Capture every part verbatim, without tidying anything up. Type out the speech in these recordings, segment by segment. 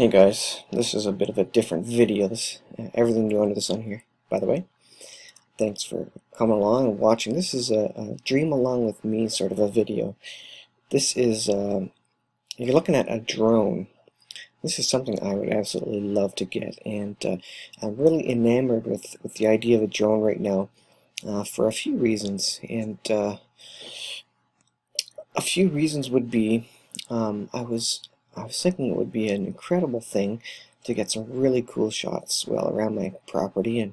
Hey guys, this is a bit of a different video. This uh, Everything New Under The Sun here, by the way. Thanks for coming along and watching. This is a, a dream along with me sort of a video. This is, uh, if you're looking at a drone, this is something I would absolutely love to get. And uh, I'm really enamored with, with the idea of a drone right now uh, for a few reasons. And uh, a few reasons would be, um, I was... I was thinking it would be an incredible thing to get some really cool shots well around my property and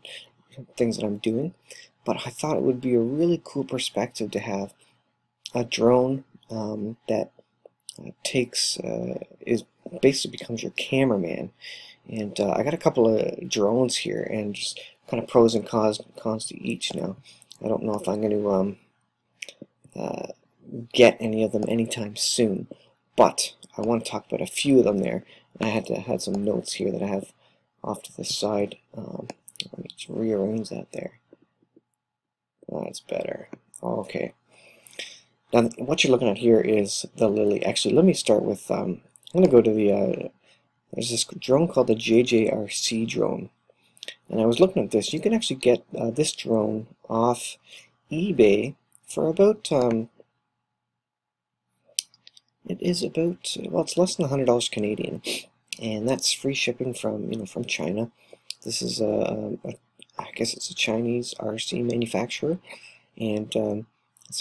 things that I'm doing, but I thought it would be a really cool perspective to have a drone um, that uh, takes uh, is basically becomes your cameraman. And uh, I got a couple of drones here and just kind of pros and cons cons to each. Now I don't know if I'm going to um, uh, get any of them anytime soon, but I want to talk about a few of them there. I had to had some notes here that I have off to the side. Um, let me just rearrange that there. That's better. Okay. Now what you're looking at here is the Lily. Actually, let me start with. Um, I'm gonna go to the. Uh, there's this drone called the J J R C drone, and I was looking at this. You can actually get uh, this drone off eBay for about. Um, It is about, well, it's less than one hundred dollars Canadian, and that's free shipping from, you know, from China. This is a, a I guess it's a Chinese R C manufacturer, and um,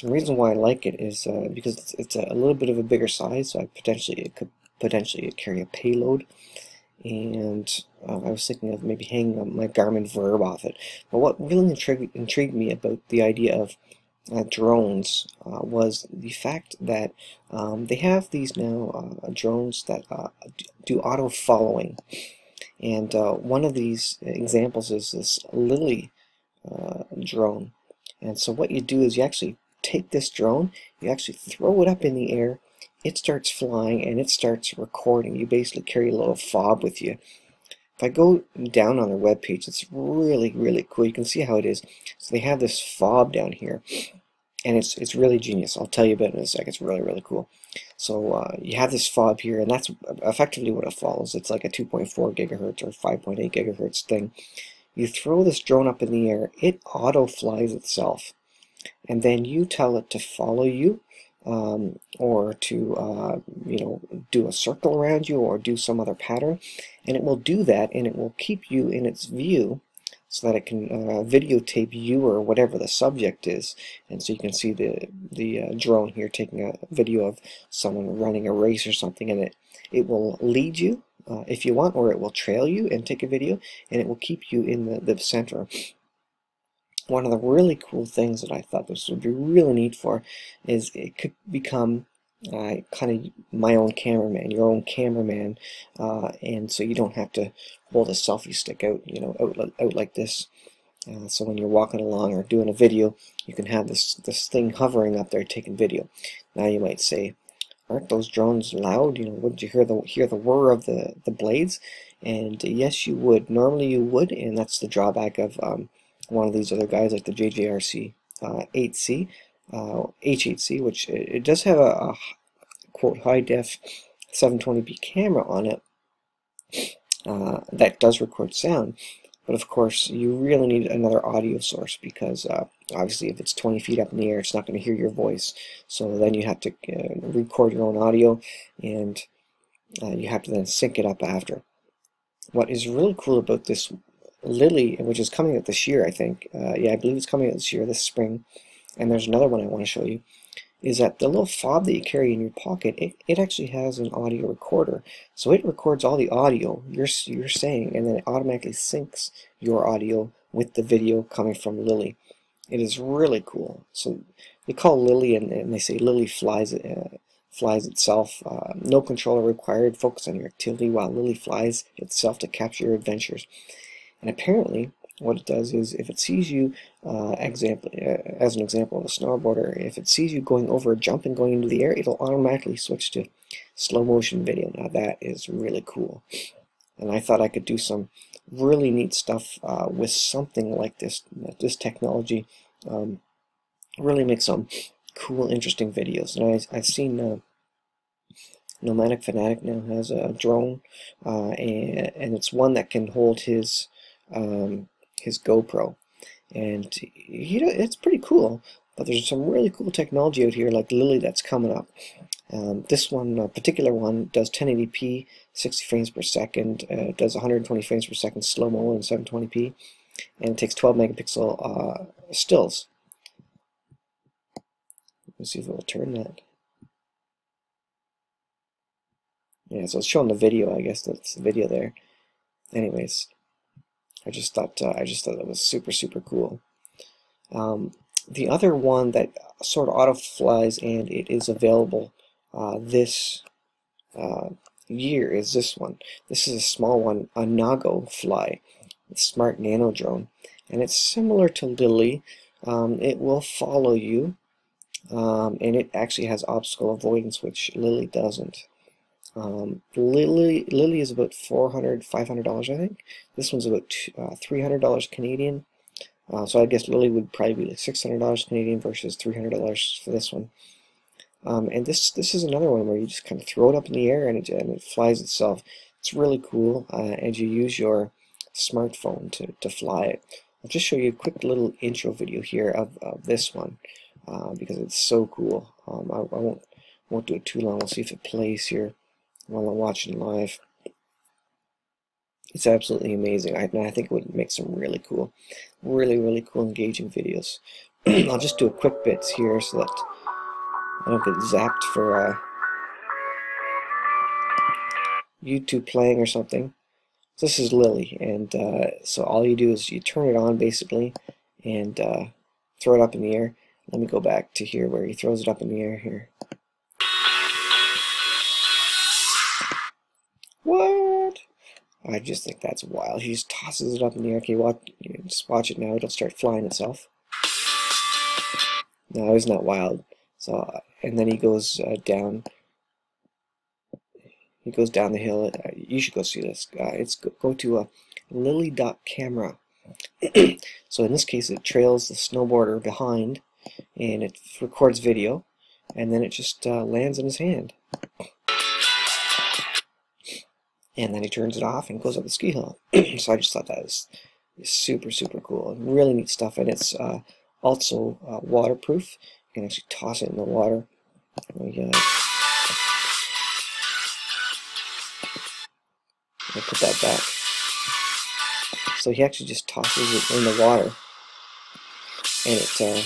the reason why I like it is uh, because it's, it's a little bit of a bigger size, so I potentially it could potentially carry a payload, and uh, I was thinking of maybe hanging up my Garmin Virb off it. But what really intrigued intrigued me about the idea of Uh, drones uh, was the fact that um, they have these now uh, drones that uh, do auto following, and uh, one of these examples is this Lily uh, drone. And so what you do is you actually take this drone, you actually throw it up in the air, it starts flying and it starts recording. You basically carry a little fob with you. If I go down on their webpage, it's really, really cool. You can see how it is. So they have this fob down here, and it's it's really genius. I'll tell you about it in a second. It's really, really cool. So uh, you have this fob here, and that's effectively what it follows. It's like a two point four gigahertz or five point eight gigahertz thing. You throw this drone up in the air. It auto-flies itself, and then you tell it to follow you. Um, or to uh, you know, do a circle around you or do some other pattern, and it will do that, and it will keep you in its view so that it can uh, videotape you or whatever the subject is. And so you can see the the uh, drone here taking a video of someone running a race or something, and it it will lead you uh, if you want, or it will trail you and take a video, and it will keep you in the, the center. One of the really cool things that I thought this would be really neat for is it could become uh, kind of my own cameraman, your own cameraman, uh, and so you don't have to hold a selfie stick out, you know, out, out like this. Uh, so when you're walking along or doing a video, you can have this this thing hovering up there taking video. Now you might say, aren't those drones loud? You know, wouldn't you hear the hear the whir of the the blades? And yes, you would. Normally you would, and that's the drawback of um, one of these other guys like the J J R C uh, eight C, uh, H eight C, which it, it does have a, a quote high def seven twenty p camera on it uh, that does record sound, but of course you really need another audio source because uh, obviously if it's twenty feet up in the air it's not going to hear your voice, so then you have to uh, record your own audio, and uh, you have to then sync it up after. What is really cool about this Lily, which is coming out this year, I think. Uh, yeah, I believe it's coming out this year, this spring. And there's another one I want to show you. Is that the little fob that you carry in your pocket? It, it actually has an audio recorder, so it records all the audio you're you're saying, and then it automatically syncs your audio with the video coming from Lily. It is really cool. So they call Lily, and, and they say Lily flies uh, flies itself. Uh, no controller required. Focus on your activity while Lily flies itself to capture your adventures. And apparently, what it does is, if it sees you, uh, example, uh, as an example of a snowboarder, if it sees you going over a jump and going into the air, it'll automatically switch to slow motion video. Now that is really cool. And I thought I could do some really neat stuff uh, with something like this. This technology um, really makes some cool, interesting videos. And I, I've seen uh, Nomadic Fanatic now has a drone, uh, and, and it's one that can hold his um, his GoPro, and you know, it's pretty cool. But there's some really cool technology out here like Lily that's coming up. Um, this one, uh, particular one, does ten eighty p, sixty frames per second, uh, does one hundred twenty frames per second slow-mo in seven twenty p, and it takes twelve megapixel uh, stills. Let's see if it will turn that. Yeah, so it's showing the video. I guess that's the video there. Anyways, I just thought uh, I just thought that was super super cool. Um, the other one that sort of auto flies, and it is available uh, this uh, year, is this one. This is a small one, a Nago Fly, a smart nano drone, and it's similar to Lily. Um, it will follow you. Um, and it actually has obstacle avoidance, which Lily doesn't. Um, Lily Lily is about four hundred, five hundred dollars, I think. This one's about uh, three hundred dollars Canadian. Uh, so I guess Lily would probably be like six hundred dollars Canadian versus three hundred dollars for this one. Um, and this this is another one where you just kind of throw it up in the air and it, and it flies itself. It's really cool, uh, and you use your smartphone to, to fly it. I'll just show you a quick little intro video here of, of this one. Uh, because it's so cool. Um, I, I won't won't do it too long. We'll see if it plays here while I'm watching live. It's absolutely amazing. I, I think it would make some really cool, really really cool engaging videos. I'll just do a quick bits here so that I don't get zapped for uh, YouTube playing or something. So this is Lily, and uh, so all you do is you turn it on basically, and uh, throw it up in the air. Let me go back to here where he throws it up in the air here. What? I just think that's wild. He just tosses it up in the air. Okay, watch, you know, just watch it now. It'll start flying itself. No, isn't that wild? So, and then he goes uh, down. He goes down the hill. Uh, you should go see this. Uh, it's go, go to uh, lily dot camera. So in this case, it trails the snowboarder behind, and it records video, and then it just uh, lands in his hand, and then he turns it off and goes up the ski hill. So I just thought that was super super cool and really neat stuff, and it's uh, also uh, waterproof. You can actually toss it in the water. We, uh, I'll put that back. So he actually just tosses it in the water, and it uh,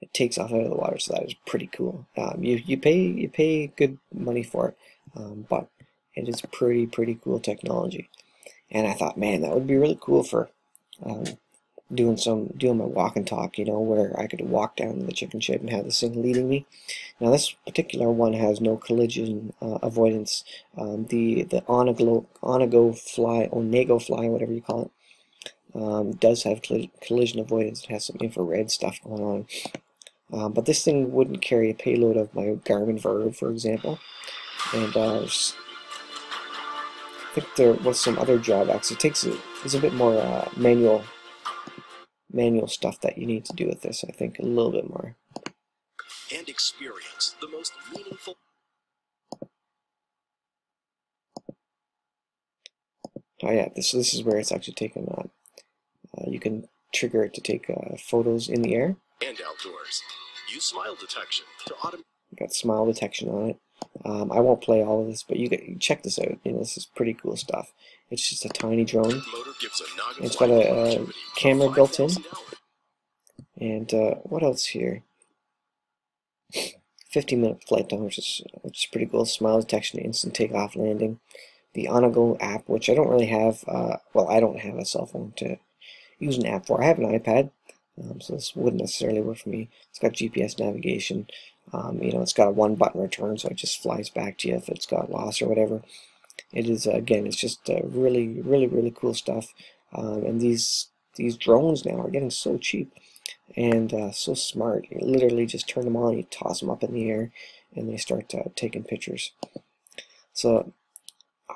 it takes off out of the water. So that is pretty cool. Um, you you pay you pay good money for it, um, but it is pretty pretty cool technology. And I thought, man, that would be really cool for um, doing some doing my walk and talk. You know, where I could walk down the chicken shed and have this thing leading me. Now this particular one has no collision uh, avoidance. Um, the the Onago OnagoFly, OnagoFly, whatever you call it. Um, does have collision avoidance. It has some infrared stuff going on, um, but this thing wouldn't carry a payload of my Garmin Virb, for example. And uh, I think there was some other drawbacks. It takes it's a bit more uh, manual manual stuff that you need to do with this. I think a little bit more. And experience the most meaningful. Oh yeah, this this is where it's actually taken on. Uh, you can trigger it to take uh, photos in the air. And outdoors. Use smile detection to automate. Got smile detection on it. Um, I won't play all of this, but you can you check this out. You know, this is pretty cool stuff. It's just a tiny drone. It's got a, a camera built in. And uh, what else here? fifteen minute flight time, which is which is pretty cool. Smile detection, instant takeoff, landing. The Onago app, which I don't really have. Uh, well, I don't have a cell phone to use an app for. I have an iPad, um, so this wouldn't necessarily work for me. It's got G P S navigation. Um, you know, it's got a one-button return, so it just flies back to you if it's got lost or whatever. It is uh, again, it's just uh, really, really, really cool stuff. Um, and these these drones now are getting so cheap and uh, so smart. You literally just turn them on, you toss them up in the air, and they start uh, taking pictures. So.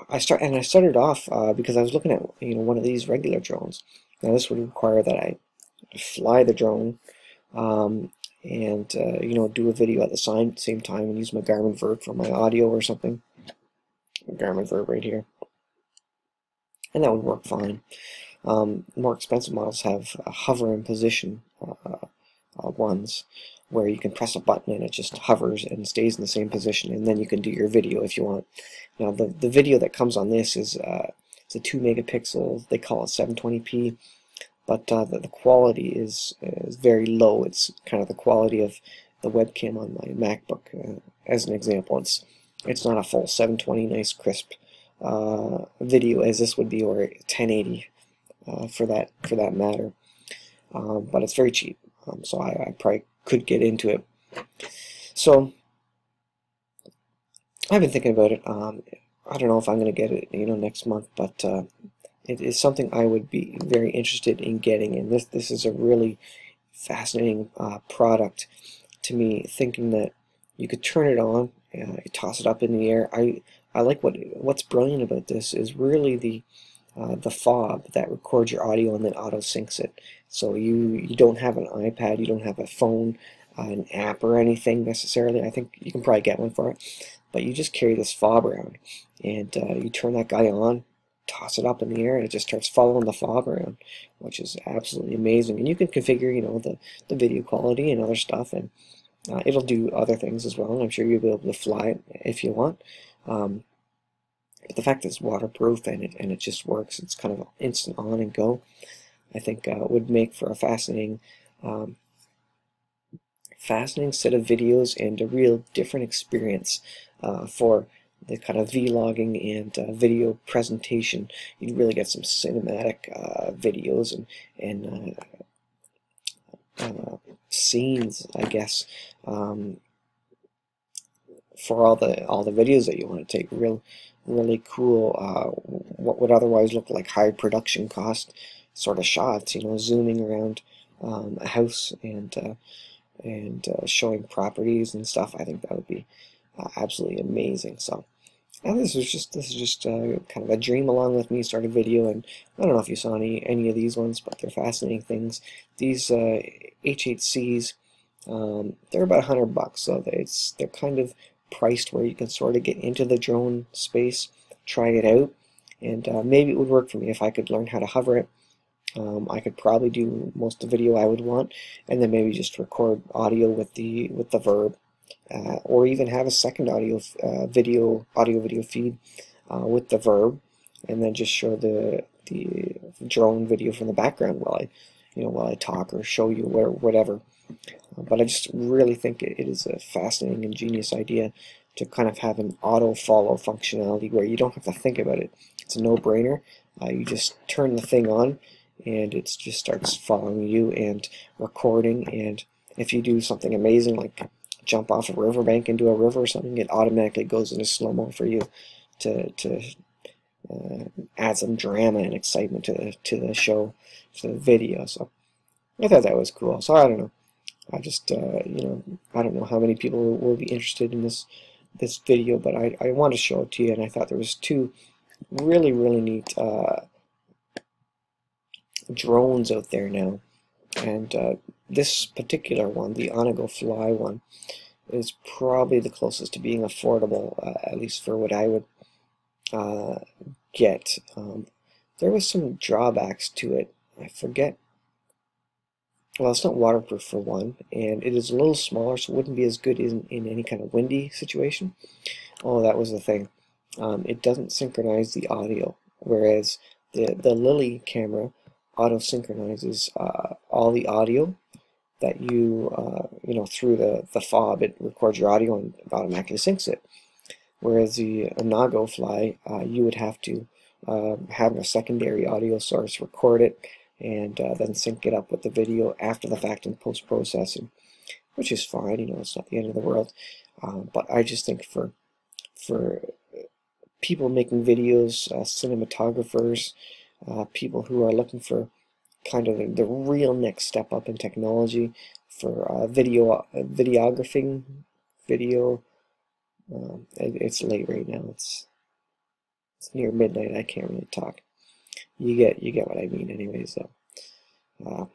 I start and I started off uh, because I was looking at you know one of these regular drones. Now this would require that I fly the drone, um, and uh, you know, do a video at the same same time and use my Garmin Virb for my audio or something. Garmin Virb right here, and that would work fine. Um, more expensive models have uh, hover and position uh, uh, ones, where you can press a button and it just hovers and stays in the same position, and then you can do your video if you want. Now the, the video that comes on this is uh, it's a two megapixel, they call it seven twenty p, but uh, the, the quality is, is very low. It's kind of the quality of the webcam on my MacBook, uh, as an example. It's, it's not a full seven twenty nice crisp uh, video as this would be, or ten eighty uh, for, that, for that matter, um, but it's very cheap, um, so I, I probably could get into it. So I've been thinking about it. um, I don't know if I'm gonna get it, you know, next month, but uh, it is something I would be very interested in getting, and this this is a really fascinating uh, product to me, thinking that you could turn it on, uh, you toss it up in the air. I I like what what's brilliant about this is really the Uh, the fob that records your audio and then auto syncs it. So you you don't have an iPad, you don't have a phone, uh, an app or anything necessarily. I think you can probably get one for it, but you just carry this fob around and uh, you turn that guy on, toss it up in the air, and it just starts following the fob around, which is absolutely amazing. And you can configure, you know, the the video quality and other stuff, and uh, it'll do other things as well. And I'm sure you'll be able to fly it if you want. Um, But the fact that it's waterproof and it, and it just works, it's kind of instant on and go, I think uh, would make for a fascinating um, fascinating set of videos and a real different experience uh, for the kind of vlogging and uh, video presentation. You'd really get some cinematic uh, videos and, and uh, uh, scenes, I guess, um, for all the all the videos that you want to take. Real really cool, uh, what would otherwise look like high production cost sort of shots, you know, zooming around um, a house and uh, and uh, showing properties and stuff. I think that would be uh, absolutely amazing. So, and this is just this is just uh, kind of a dream along with me. Started video, and I don't know if you saw any any of these ones, but they're fascinating things. These uh, H eight Cs, um, they're about a hundred bucks, so it's they're kind of priced where you can sort of get into the drone space, try it out, and uh, maybe it would work for me if I could learn how to hover it. Um, I could probably do most of the video I would want, and then maybe just record audio with the with the Virb, uh, or even have a second audio uh, video audio video feed uh, with the Virb, and then just show the the drone video from the background while I, you know, while I talk or show you where whatever. But I just really think it is a fascinating, ingenious idea to kind of have an auto-follow functionality where you don't have to think about it. It's a no-brainer. Uh, you just turn the thing on, and it just starts following you and recording. And if you do something amazing, like jump off a riverbank into a river or something, it automatically goes into slow-mo for you to to uh, add some drama and excitement to the, to the show, to the video. So I thought that was cool. So I don't know. I just, uh, you know, I don't know how many people will be interested in this this video, but I, I want to show it to you, and I thought there was two really, really neat uh, drones out there now, and uh, this particular one, the OnagoFly one, is probably the closest to being affordable, uh, at least for what I would uh, get. Um, there was some drawbacks to it. I forget. Well, it's not waterproof for one, and it is a little smaller, so it wouldn't be as good in, in any kind of windy situation. Oh, that was the thing. Um, it doesn't synchronize the audio, whereas the, the Lily camera auto-synchronizes uh, all the audio that you, uh, you know, through the, the fob. It records your audio and automatically syncs it. Whereas the NagoFly, uh, you would have to uh, have a secondary audio source, record it, and uh, then sync it up with the video after the fact in post-processing, which is fine, you know, it's not the end of the world. Um, but I just think for for people making videos, uh, cinematographers, uh, people who are looking for kind of the, the real next step up in technology, for uh, video videography, video, um, it, it's late right now, it's, it's near midnight, I can't really talk. You get you get what I mean anyways, though. Uh,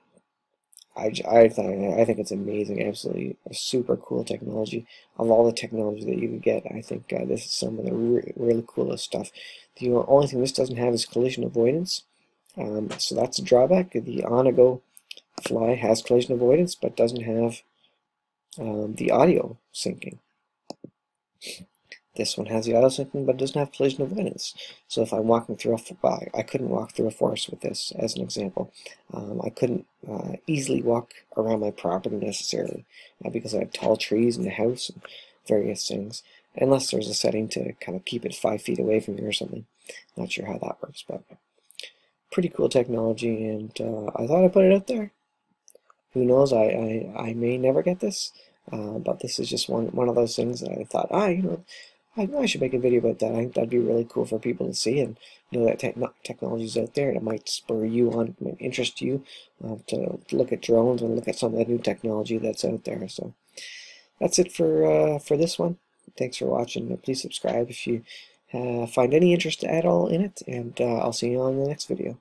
I, I, thought, I think it's amazing, absolutely a super cool technology. Of all the technology that you can get, I think uh, this is some of the re really coolest stuff. The only thing this doesn't have is collision avoidance, um, so that's a drawback. The OnagoFly has collision avoidance, but doesn't have um, the audio syncing. This one has the auto syncing, but it doesn't have collision avoidance. So if I'm walking through a, I couldn't walk through a forest with this, as an example. Um, I couldn't uh, easily walk around my property necessarily, uh, because I have tall trees in the house and various things, unless there's a setting to kind of keep it five feet away from you or something. Not sure how that works, but pretty cool technology, and uh, I thought I put it out there. Who knows? I I, I may never get this, uh, but this is just one one of those things that I thought, ah, you know. I should make a video about that. I think that'd be really cool for people to see and know that te technology's out there, and it might spur you on, it might interest you uh, to look at drones and look at some of that new technology that's out there. So that's it for uh, for this one. Thanks for watching. Please subscribe if you uh, find any interest at all in it, and uh, I'll see you on the next video.